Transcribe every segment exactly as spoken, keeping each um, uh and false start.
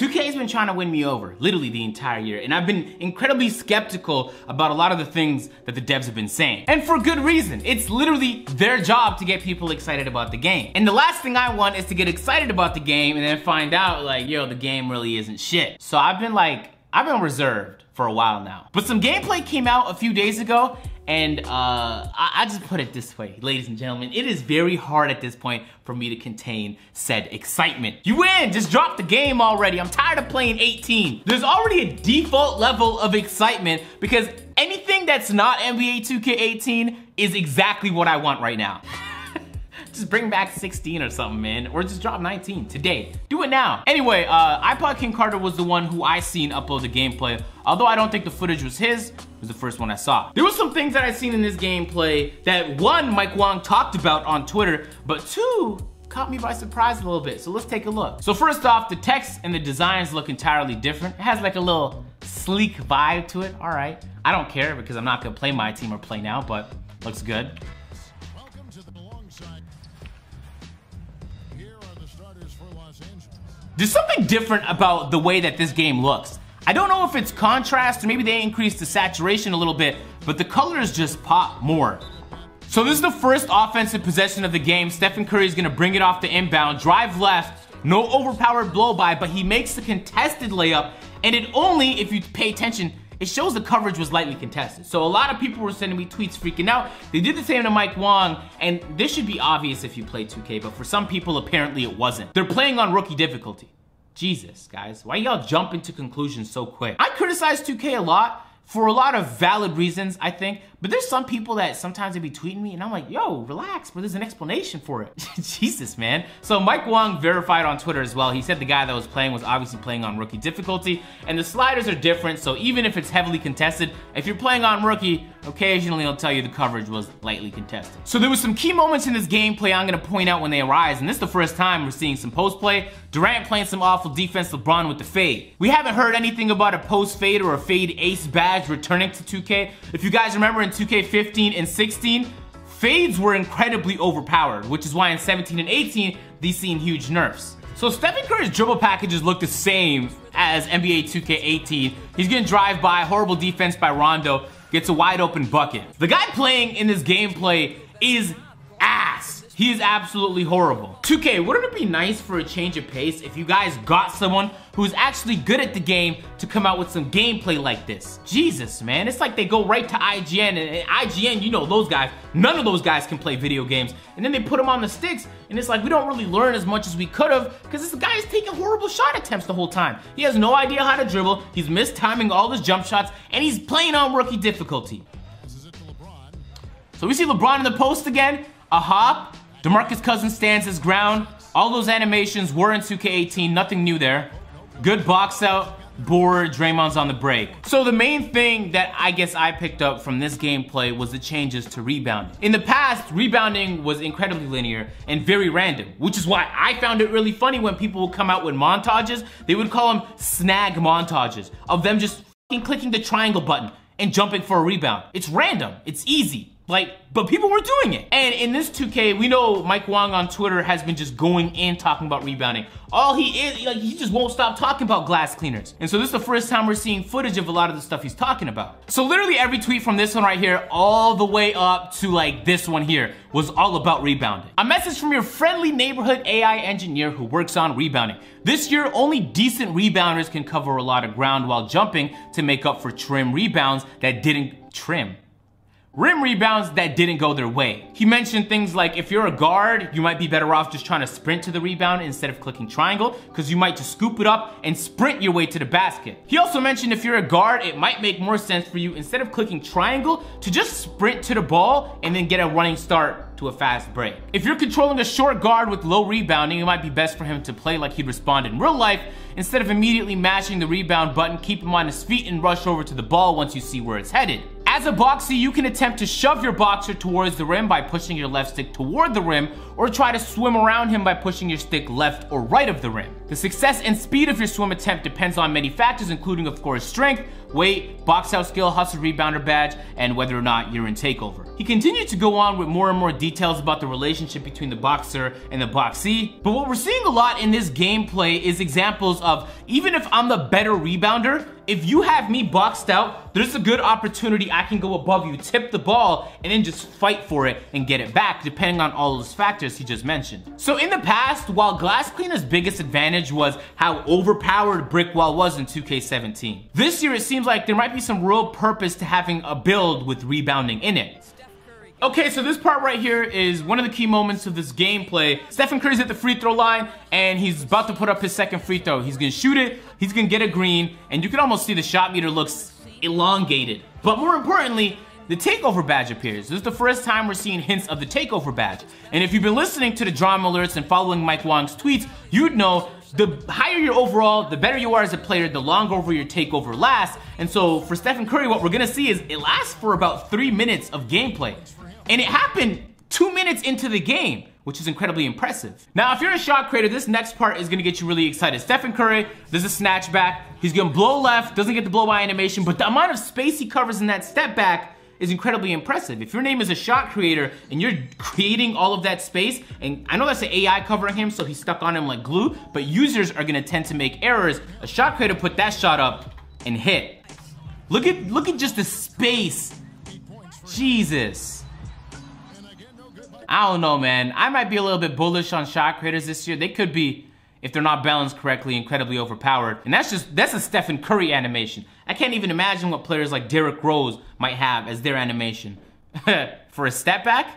two K's been trying to win me over literally the entire year, and I've been incredibly skeptical about a lot of the things that the devs have been saying. And for good reason. It's literally their job to get people excited about the game. And the last thing I want is to get excited about the game and then find out like, yo, the game really isn't shit. So I've been like, I've been reserved for a while now. But some gameplay came out a few days ago, and uh, I, I just put it this way, ladies and gentlemen, it is very hard at this point for me to contain said excitement. You win, just drop the game already. I'm tired of playing eighteen. There's already a default level of excitement because anything that's not N B A two K eighteen is exactly what I want right now. Just bring back sixteen or something, man, or just drop nineteen today. Do it now. Anyway, uh, iPod King Carter was the one who I seen upload the gameplay, although I don't think the footage was his. It was the first one I saw. There were some things that I seen in this gameplay that, one, Mike Wong talked about on Twitter, but two, caught me by surprise a little bit, so let's take a look. So first off, the text and the designs look entirely different. It has like a little sleek vibe to it, all right. I don't care because I'm not gonna play my team or play now, but looks good. There's something different about the way that this game looks. I don't know if it's contrast, or maybe they increased the saturation a little bit, but the colors just pop more. So this is the first offensive possession of the game. Stephen Curry is gonna bring it off the inbound, drive left, no overpowered blow-by, but he makes the contested layup, and it only, if you pay attention, it shows the coverage was lightly contested. So a lot of people were sending me tweets freaking out. They did the same to Mike Wong, and this should be obvious if you play two K, but for some people, apparently it wasn't. They're playing on rookie difficulty. Jesus, guys, why y'all jumping to conclusions so quick? I criticize two K a lot for a lot of valid reasons, I think, but there's some people that sometimes they be tweeting me, and I'm like, yo, relax, but there's an explanation for it. Jesus, man. So Mike Wong verified on Twitter as well. He said the guy that was playing was obviously playing on rookie difficulty, and the sliders are different, so even if it's heavily contested, if you're playing on rookie, occasionally I'll tell you the coverage was lightly contested. So there was some key moments in this gameplay I'm gonna point out when they arise, and this is the first time we're seeing some post play. Durant playing some awful defense, LeBron with the fade. We haven't heard anything about a post fade or a fade ace badge returning to two K. If you guys remember in two K fifteen and sixteen, fades were incredibly overpowered, which is why in seventeen and eighteen, these seen huge nerfs. So Stephen Curry's dribble packages look the same as N B A two K eighteen. He's gonna drive by, horrible defense by Rondo, gets a wide open bucket. The guy playing in this gameplay is ass. He is absolutely horrible. two K, wouldn't it be nice for a change of pace if you guys got someone who's actually good at the game to come out with some gameplay like this? Jesus, man, it's like they go right to I G N, and I G N, you know those guys, none of those guys can play video games, and then they put them on the sticks, and it's like we don't really learn as much as we could have, because this guy is taking horrible shot attempts the whole time. He has no idea how to dribble, he's mistiming all his jump shots, and he's playing on rookie difficulty. So we see LeBron in the post again, a hop, DeMarcus Cousins stands his ground, all those animations were in two K eighteen, nothing new there. Good box out, board, Draymond's on the break. So the main thing that I guess I picked up from this gameplay was the changes to rebounding. In the past, rebounding was incredibly linear and very random, which is why I found it really funny when people would come out with montages. They would call them snag montages of them just f***ing clicking the triangle button and jumping for a rebound. It's random, it's easy. Like, but people were doing it. And in this two K, we know Mike Wong on Twitter has been just going in talking about rebounding. All he is, like, he just won't stop talking about glass cleaners. And so this is the first time we're seeing footage of a lot of the stuff he's talking about. So literally every tweet from this one right here all the way up to like this one here was all about rebounding. A message from your friendly neighborhood A I engineer who works on rebounding. This year, only decent rebounders can cover a lot of ground while jumping to make up for trim rebounds that didn't trim. Rim rebounds that didn't go their way. He mentioned things like if you're a guard, you might be better off just trying to sprint to the rebound instead of clicking triangle, because you might just scoop it up and sprint your way to the basket. He also mentioned if you're a guard, it might make more sense for you instead of clicking triangle to just sprint to the ball and then get a running start to a fast break. If you're controlling a short guard with low rebounding, it might be best for him to play like he'd respond in real life instead of immediately mashing the rebound button, keep him on his feet and rush over to the ball once you see where it's headed. As a boxer, you can attempt to shove your boxer towards the rim by pushing your left stick toward the rim, or try to swim around him by pushing your stick left or right of the rim. The success and speed of your swim attempt depends on many factors, including of course strength, weight, box out skill, hustle rebounder badge, and whether or not you're in takeover. He continued to go on with more and more details about the relationship between the boxer and the boxee, but what we're seeing a lot in this gameplay is examples of, even if I'm the better rebounder, if you have me boxed out, there's a good opportunity I can go above you, tip the ball, and then just fight for it and get it back, depending on all those factors he just mentioned. So in the past, while Glass Cleaner's biggest advantage was how overpowered Brick Wall was in two K seventeen, this year it seems like there might be some real purpose to having a build with rebounding in it. Okay, so this part right here is one of the key moments of this gameplay. Stephen Curry's at the free throw line, and he's about to put up his second free throw. He's gonna shoot it, he's gonna get a green, and you can almost see the shot meter looks elongated. But more importantly, the takeover badge appears. This is the first time we're seeing hints of the takeover badge. And if you've been listening to the drama alerts and following Mike Wong's tweets, you'd know the higher your overall, the better you are as a player, the longer over your takeover lasts. And so for Stephen Curry, what we're gonna see is it lasts for about three minutes of gameplay. And it happened two minutes into the game, which is incredibly impressive. Now, if you're a shot creator, this next part is gonna get you really excited. Stephen Curry does a snatch back. He's gonna blow left, doesn't get the blow by animation, but the amount of space he covers in that step back is incredibly impressive. If your name is a shot creator and you're creating all of that space, and I know that's an A I covering him, so he's stuck on him like glue, but users are gonna tend to make errors. A shot creator put that shot up and hit. Look at, look at just the space. Jesus. I don't know, man. I might be a little bit bullish on shot creators this year. They could be, if they're not balanced correctly, incredibly overpowered. And that's just, that's a Stephen Curry animation. I can't even imagine what players like Derrick Rose might have as their animation. For a step back?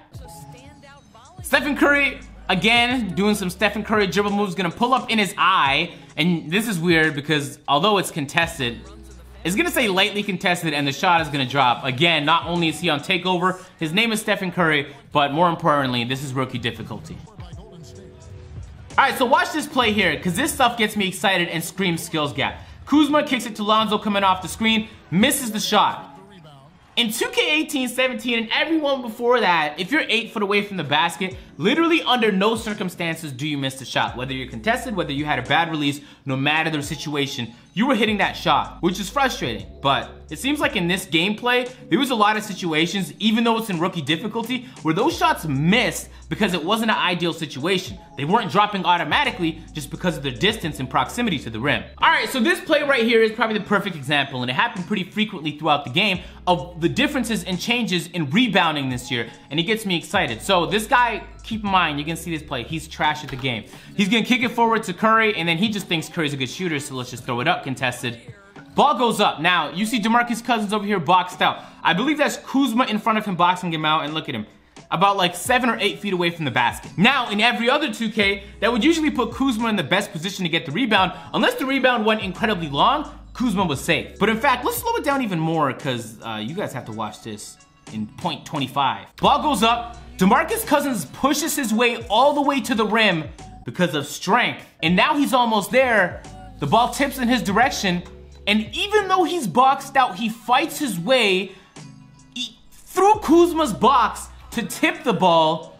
Stephen Curry, again, doing some Stephen Curry dribble moves, gonna pull up in his eye. And this is weird because although it's contested, it's gonna say lightly contested and the shot is gonna drop. Again, not only is he on takeover, his name is Stephen Curry, but more importantly, this is rookie difficulty. All right, so watch this play here, because this stuff gets me excited and screams skills gap. Kuzma kicks it to Lonzo coming off the screen, misses the shot. In two K eighteen, seventeen, and everyone before that, if you're eight foot away from the basket, literally under no circumstances do you miss the shot. Whether you're contested, whether you had a bad release, no matter the situation, you were hitting that shot, which is frustrating. But it seems like in this gameplay, there was a lot of situations, even though it's in rookie difficulty, where those shots missed because it wasn't an ideal situation. They weren't dropping automatically just because of their distance and proximity to the rim. All right, so this play right here is probably the perfect example, and it happened pretty frequently throughout the game, of the differences and changes in rebounding this year, and it gets me excited. So this guy, keep in mind, you can see this play, he's trash at the game. He's gonna kick it forward to Curry, and then he just thinks Curry's a good shooter, so let's just throw it up, contested. Ball goes up. Now, you see DeMarcus Cousins over here boxed out. I believe that's Kuzma in front of him boxing him out, and look at him. About like seven or eight feet away from the basket. Now, in every other two K, that would usually put Kuzma in the best position to get the rebound, unless the rebound went incredibly long, Kuzma was safe. But in fact, let's slow it down even more because uh, you guys have to watch this in point two five. Ball goes up, DeMarcus Cousins pushes his way all the way to the rim because of strength. And now he's almost there. The ball tips in his direction. And even though he's boxed out, he fights his way through Kuzma's box to tip the ball.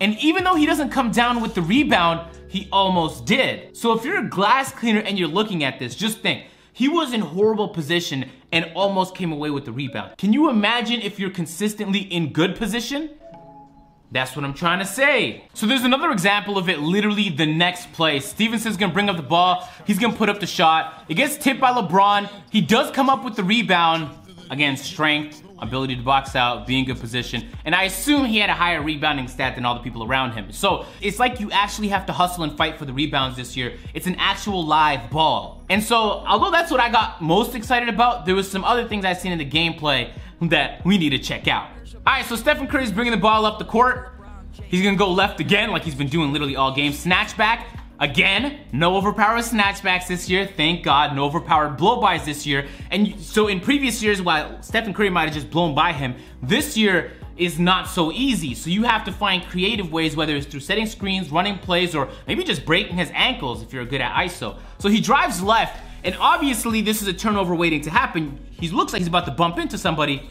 And even though he doesn't come down with the rebound, he almost did. So if you're a glass cleaner and you're looking at this, just think, he was in horrible position and almost came away with the rebound. Can you imagine if you're consistently in good position? That's what I'm trying to say. So there's another example of it literally the next play. Stevenson's gonna bring up the ball. He's gonna put up the shot. It gets tipped by LeBron. He does come up with the rebound. Again, strength, ability to box out, be in good position. And I assume he had a higher rebounding stat than all the people around him. So it's like you actually have to hustle and fight for the rebounds this year. It's an actual live ball. And so, although that's what I got most excited about, there was some other things I've seen in the gameplay that we need to check out. All right, so Stephen Curry's bringing the ball up the court. He's gonna go left again, like he's been doing literally all game. Snatch back. Again, no overpowered snatchbacks this year. Thank God, no overpowered blow-bys this year. And so in previous years, while Stephen Curry might have just blown by him, this year is not so easy. So you have to find creative ways, whether it's through setting screens, running plays, or maybe just breaking his ankles if you're good at I S O. So he drives left, and obviously this is a turnover waiting to happen. He looks like he's about to bump into somebody,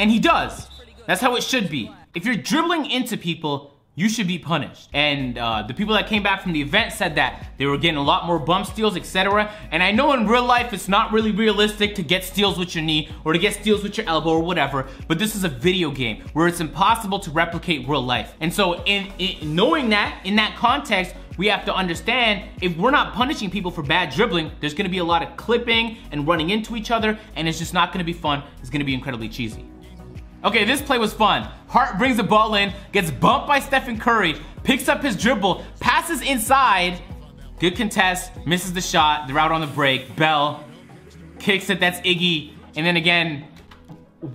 and he does. That's how it should be. If you're dribbling into people, you should be punished. And uh, the people that came back from the event said that they were getting a lot more bump steals, et cetera. And I know in real life, it's not really realistic to get steals with your knee or to get steals with your elbow or whatever, but this is a video game where it's impossible to replicate real life. And so in, in knowing that, in that context, we have to understand if we're not punishing people for bad dribbling, there's gonna be a lot of clipping and running into each other, and it's just not gonna be fun. It's gonna be incredibly cheesy. Okay, this play was fun. Hart brings the ball in, gets bumped by Stephen Curry, picks up his dribble, passes inside, good contest, misses the shot, they're out on the break. Bell kicks it, that's Iggy. And then again,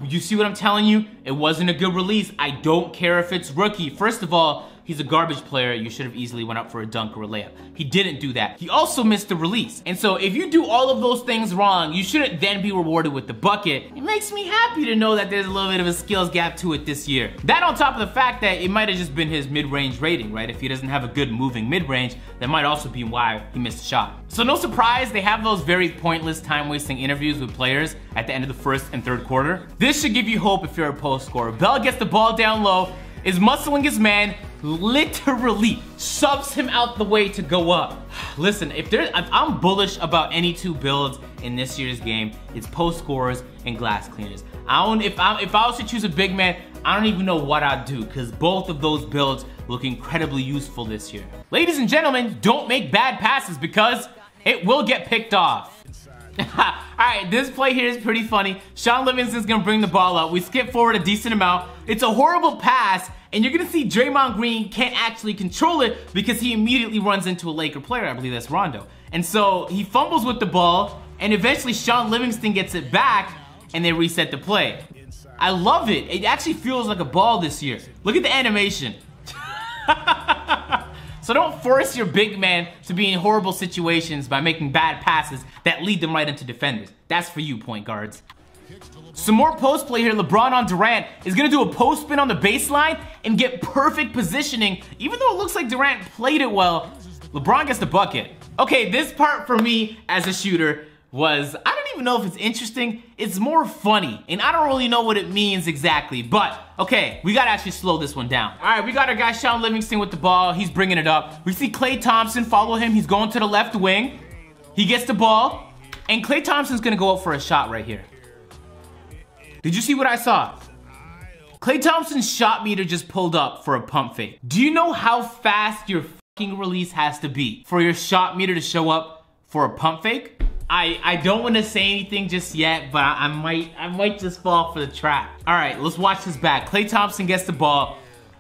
you see what I'm telling you? It wasn't a good release. I don't care if it's rookie. First of all, he's a garbage player. You should have easily went up for a dunk or a layup. He didn't do that. He also missed the release. And so if you do all of those things wrong, you shouldn't then be rewarded with the bucket. It makes me happy to know that there's a little bit of a skills gap to it this year. That on top of the fact that it might have just been his mid-range rating, right? If he doesn't have a good moving mid-range, that might also be why he missed the shot. So no surprise, they have those very pointless, time-wasting interviews with players at the end of the first and third quarter. This should give you hope if you're a post scorer. Bell gets the ball down low, is muscling his man, literally subs him out the way to go up. Listen, if there's, if I'm bullish about any two builds in this year's game, it's post scorers and glass cleaners. I don't, if I if I was to choose a big man, I don't even know what I'd do, because both of those builds look incredibly useful this year. Ladies and gentlemen, don't make bad passes because it will get picked off. All right, this play here is pretty funny. Sean Livingston's gonna bring the ball up. We skip forward a decent amount. It's a horrible pass, and you're gonna see Draymond Green can't actually control it because he immediately runs into a Laker player. I believe that's Rondo. And so he fumbles with the ball, and eventually Sean Livingston gets it back, and they reset the play. I love it. It actually feels like a ball this year. Look at the animation. So don't force your big man to be in horrible situations by making bad passes that lead them right into defenders. That's for you, point guards. Some more post play here. LeBron on Durant is gonna do a post spin on the baseline and get perfect positioning. Even though it looks like Durant played it well, LeBron gets the bucket. Okay, this part for me as a shooter was, I don't even know if it's interesting, it's more funny, and I don't really know what it means exactly, but okay, we gotta actually slow this one down. All right, we got our guy Sean Livingston with the ball. He's bringing it up. We see Klay Thompson follow him. He's going to the left wing. He gets the ball, and Klay Thompson's gonna go up for a shot right here. Did you see what I saw? Klay Thompson's shot meter just pulled up for a pump fake. Do you know how fast your fucking release has to be for your shot meter to show up for a pump fake? I, I don't want to say anything just yet, but I, I might I might just fall for the trap. All right, let's watch this back. Klay Thompson gets the ball.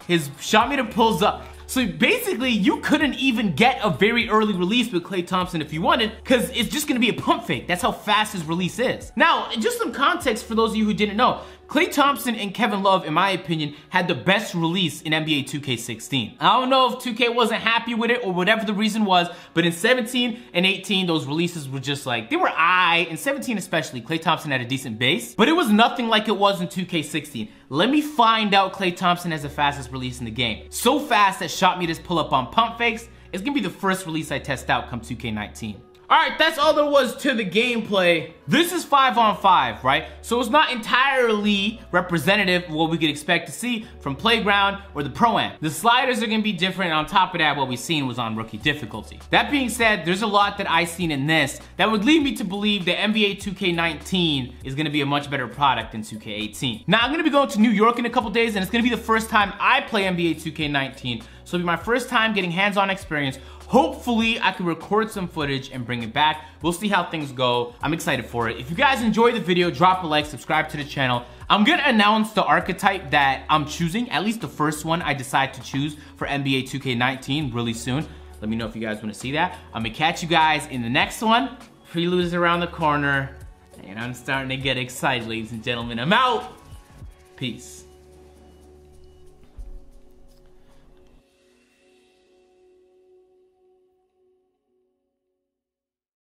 His shot meter pulls up. So basically, you couldn't even get a very early release with Klay Thompson if you wanted, because it's just going to be a pump fake. That's how fast his release is. Now, just some context for those of you who didn't know. Klay Thompson and Kevin Love, in my opinion, had the best release in N B A two K sixteen. I don't know if two K wasn't happy with it or whatever the reason was, but in seventeen and eighteen, those releases were just like, they were aye. In seventeen especially, Klay Thompson had a decent base, but it was nothing like it was in two K sixteen. Let me find out Klay Thompson has the fastest release in the game. So fast that shot meters pull up on pump fakes. It's gonna be the first release I test out come two K nineteen. All right, that's all there was to the gameplay. This is five on five, right? So it's not entirely representative of what we could expect to see from Playground or the Pro-Am. The sliders are gonna be different, and on top of that, what we've seen was on rookie difficulty. That being said, there's a lot that I've seen in this that would lead me to believe that N B A two K nineteen is gonna be a much better product than two K eighteen. Now, I'm gonna be going to New York in a couple days, and it's gonna be the first time I play N B A two K nineteen, so it'll be my first time getting hands-on experience. Hopefully, I can record some footage and bring it back. We'll see how things go. I'm excited for it. If you guys enjoyed the video, drop a like, subscribe to the channel. I'm gonna announce the archetype that I'm choosing, at least the first one I decide to choose for N B A two K nineteen really soon. Let me know if you guys wanna see that. I'm gonna catch you guys in the next one. Prelude is around the corner, and I'm starting to get excited, ladies and gentlemen. I'm out. Peace.